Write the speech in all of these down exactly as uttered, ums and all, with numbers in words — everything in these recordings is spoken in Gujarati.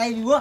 tay quá.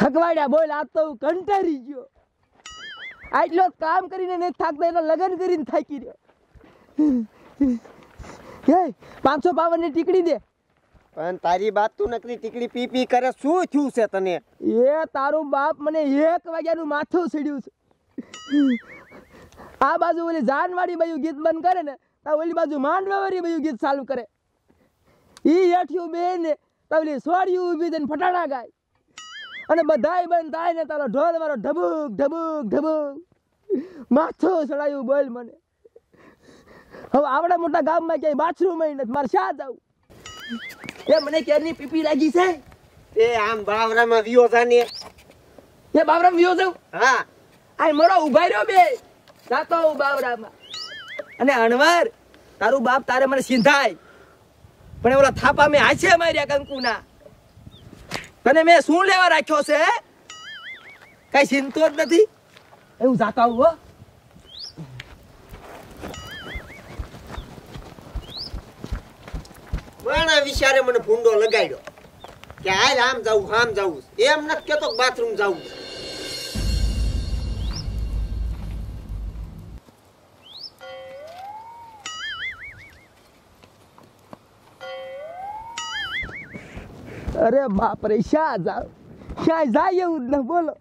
થકવાડ્યા બોલ આ તો કંટાળી ગયો, આટલો કામ કરીને ને થાકતો એનો લગન કરીને થાકી રહ્યો. હે પાંચસો પાવન ની ટીકડી દે. પણ તારી બાપ તું નકરી ટીકડી પી પી કરે, શું થયું છે તને? એ તારું બાપ મને એક વાગ્યાનું માથું સીડ્યું છે. આ બાજુ ઓલી જાનવાડી બાજુ ગીત બંધ કરે ને તો ઓલી બાજુ માંડવાવાળી બાજુ ગીત ચાલુ કરે. ઈ હેઠ્યું બે ને તો ઓલી સોળિયું ઊભી થઈને ફટાણા ગાય અને બધાય બંધ થાય ને તારો ઢોલ મારો ઢબુક ઢબુક ઢબુક માથું સડાયું. બોલ મને હવે આવડા મોટા ગામમાં ક્યાંય બાથરૂમ નથી, મારે શા જાવું? એ મને કેરની પીપી લાગી છે. એ આમ બાવરામાં વિયો જાને. એ બાવરામાં વિયો જાવ? હા. આ મોરો ઉભા રહ્યો બે જાતો હું બાવરામાં. અને અણવર તારું બાપ તારે મને સિંધાય, પણ ઓલા થાપા મેં હાથે માર્યા કંકુના. તને મેં શું લેવા રાખ્યો છે? કઈ ચિંતો જ નથી. એવું જાતા આવું હો. માણા વિચારે મને ભૂંડો લગાડ્યો કે હાલ આમ જાવું આમ જાવું, એમ નથી કેતો બાથરૂમ જાવું. અરે બાપ રે, શા જાવ શા જાય એવું જ ન બોલો.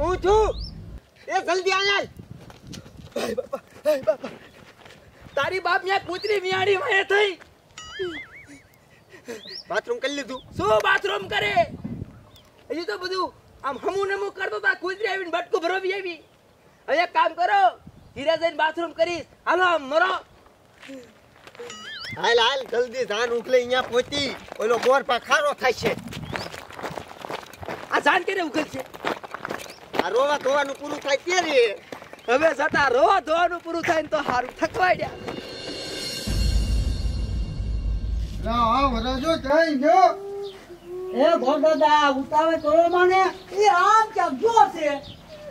હું છું એ, જલ્દી આયા. તારી બાપ ન્યા કૂતરી મિયાડી માં થઈ બાથરૂમ કરી લીધું. શું બાથરૂમ કરે? હજી તો બધું આમ હમું નમું કરતો તો કુતરી આવીને બટકું ભરવી આવી. હવે કામ કરો, ધીરે જઈને બાથરૂમ કરીશ. હાલો આમ મરો. હાલ હાલ જલ્દી જાન ઉખલે, અહીંયા પહોંચી ઓલો મોર પા ખારો થાય છે. આ જાન કેને ઉખલશે? આ રોવા ધોવાનું પૂરું થાય ત્યારે. હવે જતા રોવા ધોવાનું પૂરું થાય ને તો સારું. થકવાડ્યા લાવ વરાજો થઈ ગયો. એ ગોડદા ઉતાવે કરો મને. એ આમ કે જો છે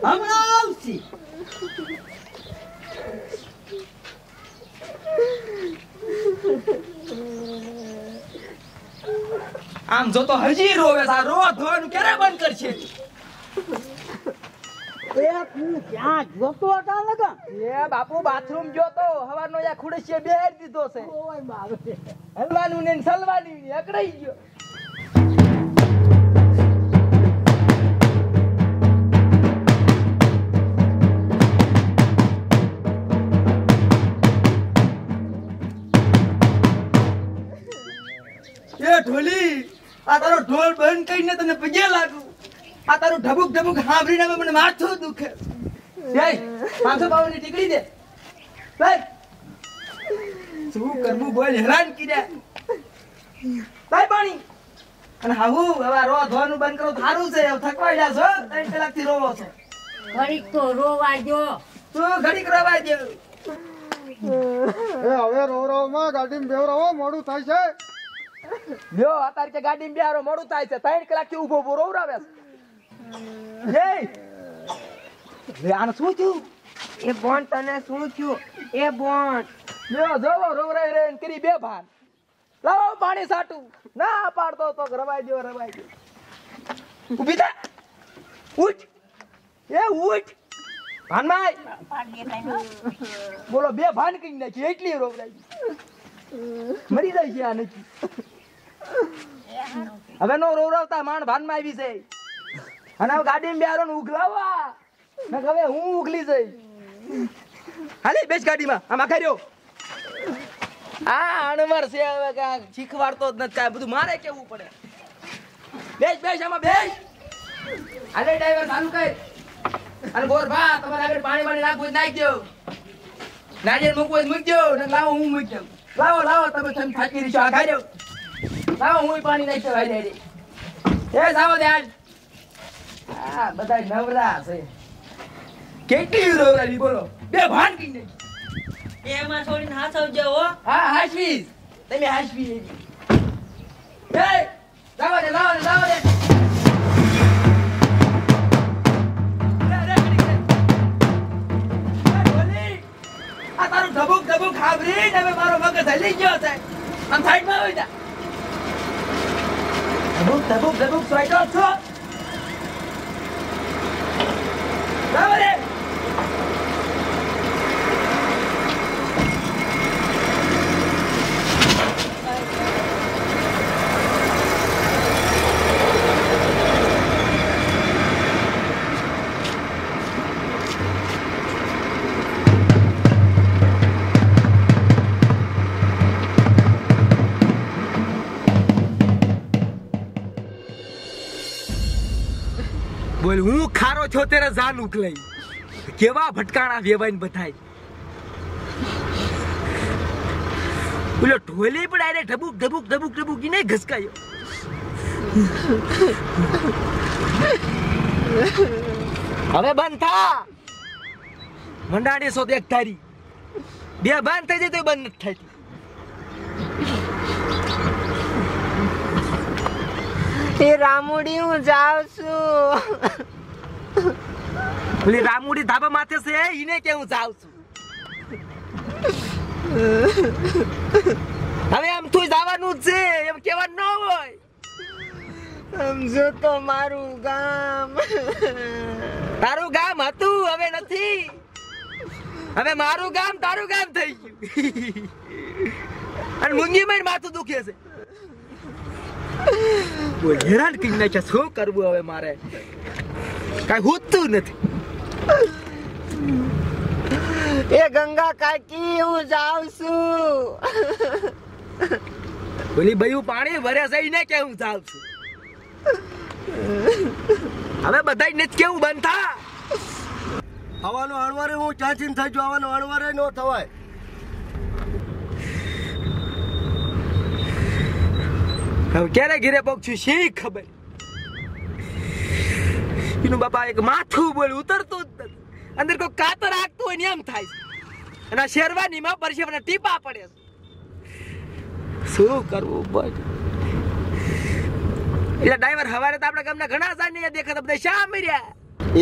હમણાં આવશે. આમ જો તો હજી રોવે છે. રોવા ધોવાનું ક્યારે બંધ કરશે? એ તું ક્યાં જોતો હતા લગા? એ બાપુ બાથરૂમ જોતો હવારનો યા ખુડસીએ બેહાર દીધો છે. ઓય બાપરે, હલવાનું ને સલવાની ને અકડાઈ ગયો. ઢોલી આ તારો ઢોલ બંધ કરીને તને પગે લાગુ. આ તારું ઢબુક ઢબુક સાંભળીને મને માથું દુખે. પાંચસો પાવનની ટીકડી દે. શું કરવું બોલ, હેરાન કર્યા. ભાઈ પાણી અને હાહુ હવે રો ધોવાનું બંધ કરો. સારું છે, થકવાડ્યા છો, ત્રણ કલાક થી રોવો છો. ઘડીક તો રોવા દો. શું ઘડીક રોવા દો? હવે રો રો માં ગાડી બેવરાવો મોડું થાય છે. યો અતાર કે ગાડી બેહારો મોડું થાય છે. ત્રણ કલાક થી ઉભો ઉભો રોવરાવે છે. એ લે આને શું થયું? એ બોન તને શું થયું? એ બોન લ્યો જોવો રોવરાઈ રેન કરી બે ભાન. લાવો પાણી સાટું. ના પાડતો તો રવાઈ દો રવાઈ દો. ઊભી થા. ઊઠ. એ ઊઠ. ભાનમાય પાડ દે ભાઈ. બોલો બે ભાન કરી નાખી એટલી રોવરાઈ. મરી જાય છે આ નકી. હવે નો રોવરાવતા માણ ભાનમાં આવી છે. અને હવે ગાડીમાં બેહારો ને ઉઘલાવા ને. હવે હું ઉઘલી જઈ. હાલી બેસ ગાડીમાં. આમ આખા રહ્યો આ અણવર છે. હવે કાંક શીખવાડતો જ નથી. બધું મારે કેવું પડે. બેસ બેસ આમાં બેસ. अरे ड्राइवर चालू कर अरे गोर बा तुम्हारे आगे पानी पानी लाग बुझ नाख दियो नारियल मुको मुक दियो न लाओ हूं मुक दियो लाओ लाओ तब तुम फाकी रिशा खा दियो लाओ हूं पानी नहीं तो भाई दे दे ए जाओ दे आज आ बताई नवरा से केटी रोरा ली बोलो बे भान की नहीं ए मां छोड़ी हाथ आव जाओ हां हाशवी तुम हाशवी ए जाओ दे लाओ लाओ दे Dabuk dabuk habrin, tapi baru makan saling jauh saya. Antai mau tidak? Dabuk dabuk dabuk suai jauh suai. Tahu deh. હું ખારો છો તેરા જાન ઉકલાઈ કેવા ભટકાણા વેવાઈને બધાય ઓલો ઢોલે પણ આરે ઢબુક ઢબુક ઢબુક ઢબુક ઈને ઘસકાયો હવે બંધ થા મંડાડી સો દેખ તારી બે બંધ થઈ જાય તો બંધ ન થાય એ રામુડી હું જાઉં છું ઓલી રામુડી ધાબા માથે છે ઈને કે હું જાઉં છું હવે આમ તું જવાનું છે એમ કહેવાનું ન હોય સમજો તો મારું ગામ તારું ગામ હતું હવે નથી હવે મારું ગામ તારું ગામ થઈ ગયું અને મુંગીમાં માથું દુખે છે वो हैरान किन्ना क्या सो कर वो हमें मारे कहीं होतू नहीं ये गंगा काकी हूँ जाऊँ सु बोली भाईयों पानी भरे से इन्हें क्या हूँ जाऊँ सु हमें बताइए नहीं क्या हूँ बनता हवानो हरवारे हूँ चाचिन था जो हवानो हरवारे नो था वाई Kere gire bok chu shik khabai. Inu baba ek mathu bol utar to andar ko katar aagtu hoy niam thai. Ana sherwani ma parshevna tipa pade. Su karvu bhai. Ila driver haware ta apna gamna ghana janiya dekha bada sham rya.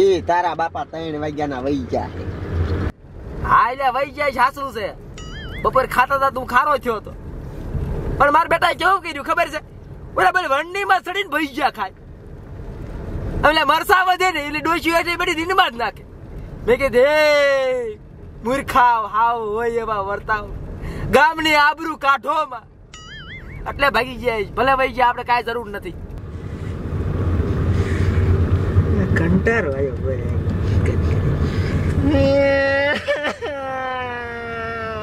E tara bapa ત્રણ વાગ્યા ના વઈ ગયા. હા લે વઈ ગયા સાસુ છે. બપોર ખાતા તા તું ખારો થયો તો. પણ માર બેટા કેવું કર્યું ખબર છે? ઓલા બલ વણની માં સડીને ભઈજા ખાય ઓલા મરસા વધે ને એટલે ડોશી એટલે બડી દિનમાં જ નાખે મે કે દે મૂર્ખાવ હાવ હોય એવા વર્તાવ ગામની આબરૂ કાઢો માં એટલે ભાગી જાય ભલે ભાઈ જાય આપણે કાઈ જરૂર નથી કંટારો આયો ભાઈ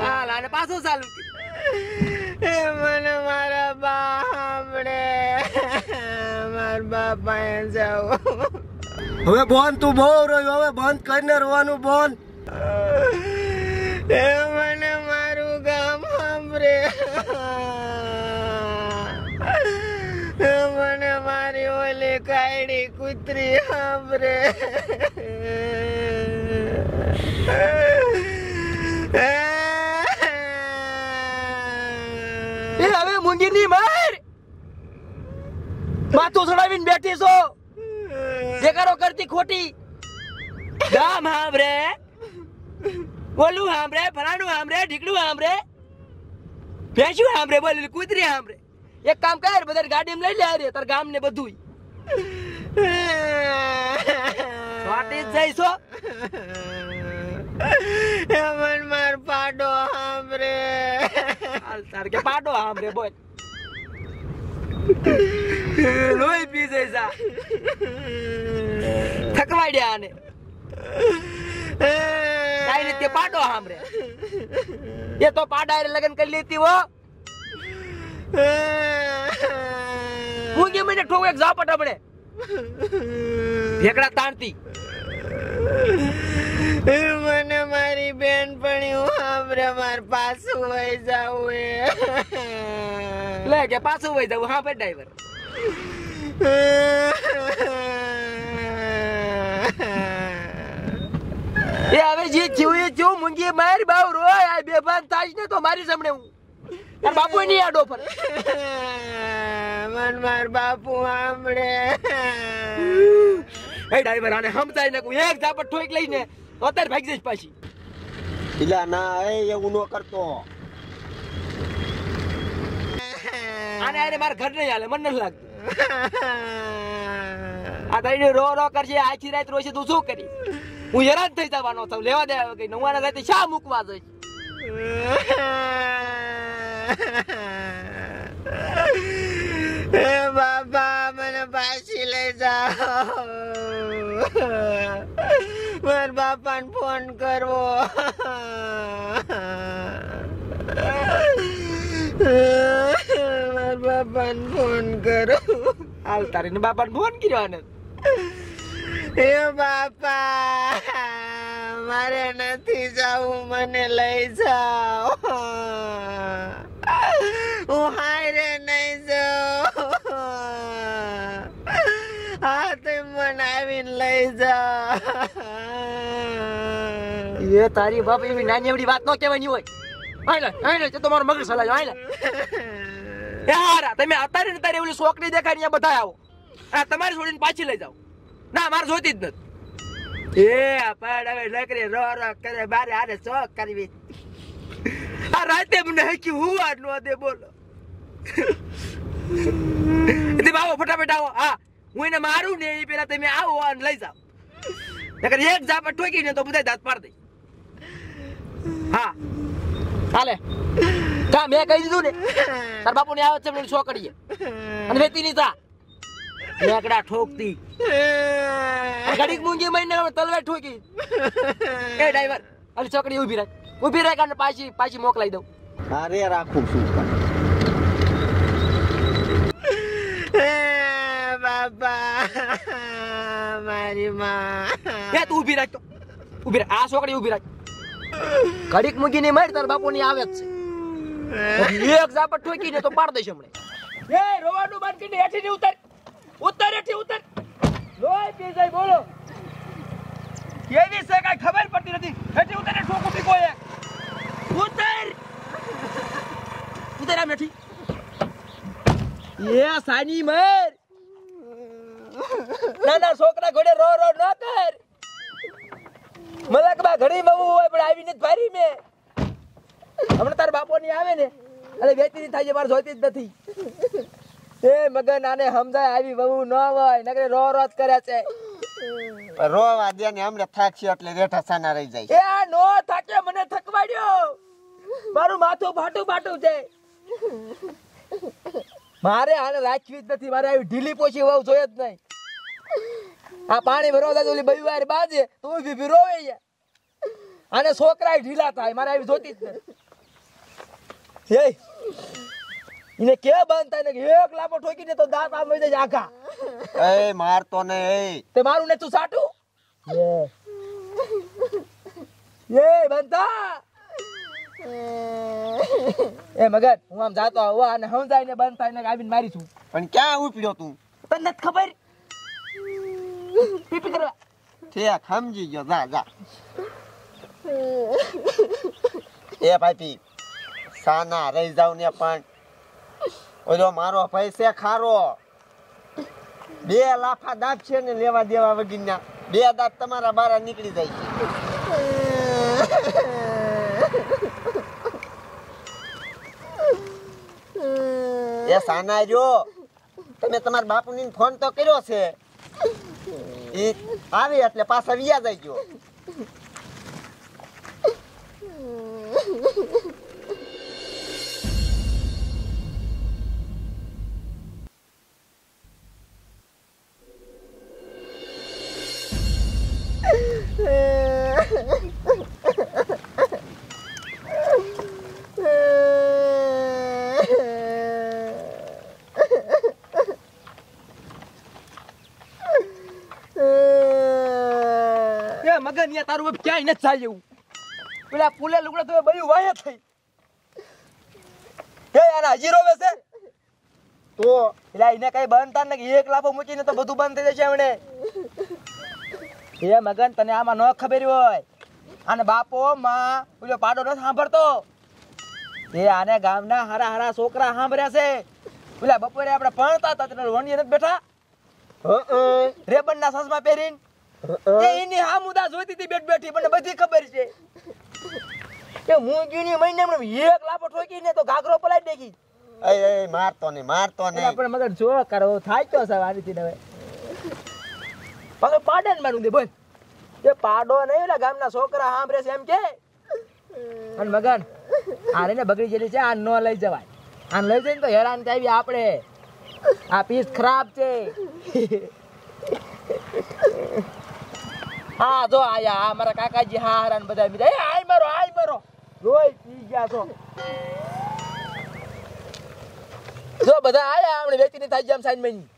હાલ આને પાછો ચાલુ મને મારા બા હમણે માર બા પાયા જાઓ હવે બોન તું બહુ રોયો હવે બંધ કરીને રોવાનું બોન એ મને મારું ગામ હમરે એ મને મારી ઓલી કાયડી કૂતરી હમરે Gini mar, matu sudah bin beti so, dekaro kerti khoti, dam hamre, bolu hamre, pananu hamre, diklu hamre, beshu hamre, bolu kudri hamre, ya kam kar, badar gadim lay lay re, tar gam ne badui, swati jai so, yaman mar pado hamre, altar ke pado hamre boy. લોહી પી જાય સા થકવાડ્યા આને કાઈ રીતે પાડો હામરે એ તો પાડાયરે લગન કરી લેતી હો હું કે મને ઠોક એક ઝાપટ આપણે એકડા તાણતી મને મારી બેન પણ હું હાંભરે માર પાછું વઈ જાઉં એ લે કે પાછું વઈ જાઉં હાંભર ડ્રાઈવર એ હવે જે થયું એ થયું મૂંગી મારી બાવ રોય આ બેભાન થાય ને તો મારી સામે હું તાર બાપુ ની આડો પર મન માર બાપુ હાંભળે એ ડ્રાઈવર આને સમજાય ને કોઈ એક ઝાપટ ઠોક લઈને તો તાર ભાગી જઈશ પાછી ઇલા ના એ એવું નો કરતો આને આને માર ઘર નઈ હાલે મને ન લાગતું આ તારી રો રો કરશે આખી રાત રોશે તું શું કરી હું હેરાન થઈ જવાનો છું લેવા દે કે નવાના ગાતે શા મૂકવા જોઈ એ બાબા મને પાછી લઈ જાઓ માર બાપાને ફોન કરવો માર બાપાને ફોન કરો હાલ તારીને બાપાને ફોન કર્યો ને એ બાપા મારે નથી જાવું મને લઈ જાઓ હું હારે નહીં જાઉં હા તે મને આવીને લઈ જા એ તારી બાપ એવી નાની એવડી વાત ન કહેવાની હોય આયલા આયલા તે તમારો મગજ સલાજો આયલા યાર તમે અતારે ને તારે ઓલી છોકરી દેખાય ને બધા આવો આ તમારી છોડીને પાછી લઈ જાઓ ના માર જોઈતી જ નથી એ પાડ હવે લકરી રો રો કરે બારે આને ચોક કરવી આ રાતે મને હકી હુવા ન દે બોલો તે બાવો ફટાફટ આવો હા હું એને મારું ને એ પેલા તમે આવો અને લઈ જાઓ નકર એક ઝાપટ ઠોકી ને તો બધા દાંત પાડી દે હા હાલે કા મેં કહી દીધું ને તાર બાપુ ને આવે છે મને છોકરીએ અને વેતી ની જા એકડા ઠોકતી ઘડીક મૂંગી મઈને તલવે ઠોકી એ ડ્રાઈવર અલી છોકરી ઊભી રાખ ઊભી રાખ અને પાછી પાછી મોકલાઈ દઉં અરે રાખું છું બાબા મારી માં એ તું ઊભી રાખ તો ઊભી રાખ આ છોકરી ઊભી રાખ ઘડીક મૂકીને માર તાર બાપુની આવે જ છે એક ઝાપટ ઠોકીને તો પાડ દેશે હમણે એ રોવાનું બંધ કરીને હેઠી ઉતર ઉતર હેઠી ઉતર લોય પી જાય બોલો કેવી છે કાઈ ખબર પડતી નથી હેઠી ઉતરને ઠોકો પીકો એ ઉતર ઉતર આમ હેઠી એ સાની માર ના ના છોકરા ઘોડે રો રો ન કર મલકબા ઘડી બહુ હોય પણ આવી નથી ભારી મે હમણાં તાર બાપો ની આવે ને એટલે વેચી થાય છે મારે જોઈતી જ નથી એ મગન આને સમજાય આવી બહુ ન હોય નકરે રો રો જ કરે છે રોવા દે ને હમણે થાકશે એટલે બેઠા સાના રહી જાય એ નો થાકે મને થકવાડ્યો મારું માથું ફાટું ફાટું છે મારે આને રાખવી જ નથી મારે આવી ઢીલી પોછી વાવ જોઈએ જ નહીં આ પાણી ભરવા દે ઓલી બઈવાર બાજે તું બી બી રોવે યાર આને છોકરાય ઢીલા થાય મારે આવી જોતી જ નથી એય ઇને કે બાંધતા ને એક લાફો ઠોકી દે તો દાંત આમ વઈ જાય આખા એ મારતો ને એ તે મારું ને તું સાટું એ એ બંધા એ મગર હું આમ જાતો આવું અને સમજાય ને બંધ થાય ને આવીને મારી છું પણ ક્યાં ઉપડ્યો તું તને નથી ખબર પીપી કરવા ઠેક સમજી ગયો જા જા એ ભાઈ સાના રહી જાવ ને પણ ઓલો મારો ભાઈ છે ખારો બે લાફા દાંત છે ને લેવા દેવા વગીના બે દાંત તમારા બારા નીકળી જાય છે એ સાના જો તમે તમારા બાપુને ફોન તો કર્યો છે એ આવી એટલે પાછા વિયા જાય ગયો લગન યા તારું હવે ક્યાંય ન જાય એવું પેલા ફૂલે લુગડા તો બયું વાયા થઈ હે યાર હાજી રોવે છે તો પેલા એને કઈ બનતા ન કે એક લાફો મૂકીને તો બધું બંધ થઈ જશે એણે હે મગન તને આમાં ન ખબર હોય અને બાપો માં ઓલો પાડો ન સાંભળતો એ આને ગામના હરા હરા છોકરા સાંભળ્યા છે પેલા બપોરે આપણે ભણતા હતા તને વણિયે ન બેઠા અ રેબનના સસમા પહેરીને એની હામુદા જોતી હતી બેઠ બેઠી મને બધી ખબર છે કે હું ગીની મહિનામાં એક લાફો ઠોકીને તો ગાગરો પલાઈ દેખી એ એ મારતો નહીં મારતો નહીં આપણે મગર જો કરો થાય તો સવારીથી હવે પાડો પાડન મારું દે બોલ એ પાડો નહીં લા ગામના છોકરા સાંભળે છે એમ કે અને મગન આ રેને બગડી જેલી છે આ નો લઈ જવાય આને લઈ જઈને તો હેરાન થાવી આપણે આ પીસ ખરાબ છે હા જો આયા આ મારા કાકાજી હા હરાન બધા મીરા એ આય મારો આય મારો રોય પી ગયા છો જો બધા આયા આપણે વેચીની થઈ જામ સાઈન મહિની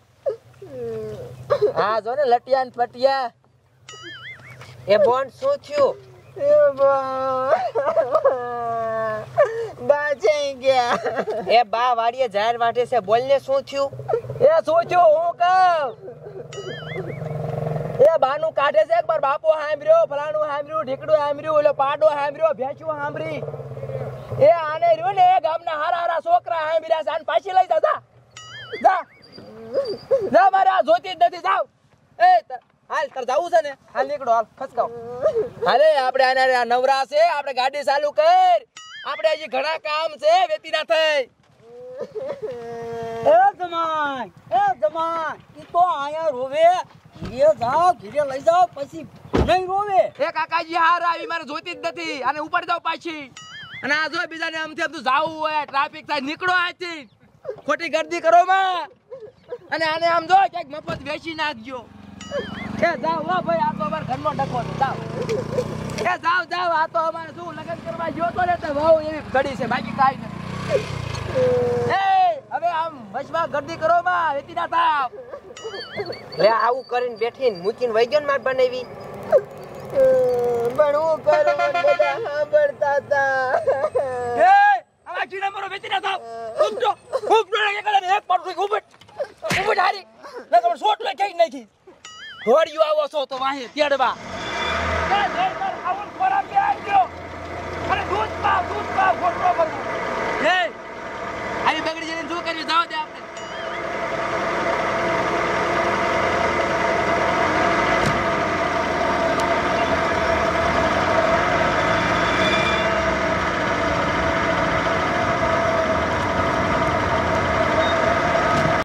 હા જો ને લટિયાન પટિયા એ બોન શું થયું એ બા બાજી ગયા એ બા વાડીએ જાહેર વાટે છે બોલને શું થયું એ શું થયું હું કહું એ બાનું કાઢે છે એકવાર બાપો હાંભર્યો ફલાણું હાંભર્યું ઢીકડું હાંભર્યું ઓલો પાડો હાંભર્યો ભેંચું હાંભરી એ આને રહ્યો ને ગામના હારા હારા છોકરા હાંભર્યા છે આને પાછી લઈ જાવ જા જા જા મારે આ જોતી જ નથી જાવ એ હાલ તાર જાવું છે ને હાલ નીકળો હાલ ખસકાવ અરે આપણે આના નવરા છે આપણે ગાડી ચાલુ કર આપણે હજી ઘણા કામ છે વેતી ના થઈ એ જમાઈ એ જમાઈ ઈ તો આયા રોવે ઘીરે જાઓ ઘીરે લઈ જાઓ પછી નહીં રોવે એ કાકાજી હાર આવી મારે જોતી જ નથી અને ઉપર જાઓ પાછી અને આ જો બીજાને આમથી આમ તો જાવું હોય ટ્રાફિક થાય નીકળો આથી ખોટી ગર્દી કરો માં અને આને આમ જો ક્યાંક મફત વેચી નાખજો એ જાઓ વા ભાઈ આ તો અમાર ઘરનો ડખો જાઓ એ જાઓ જાઓ આ તો અમારે શું લગન કરવા ગયો તો ને તો વાવ એવી ઘડી છે બાકી કાઈ નથી એ હવે આમ વશમાં ગર્દી કરો માં વેતી ના થાવ લે આવું કરીને બેઠીને મૂકીને વઈ ગયો ને માર બનાવી પણ હું કરું બધા સાંભળતા હતા એ આવા ચીના મારો વેતી ના થાવ ખૂબ જો ખૂબ જો એકલા એક પાડું ઉભટ ઉભટ હારી ન તો શોટ લે કઈ નાખી ઘોડિયો આવો છો તો વાહે તેડવા